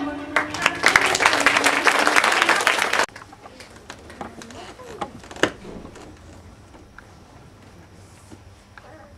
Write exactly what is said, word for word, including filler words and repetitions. I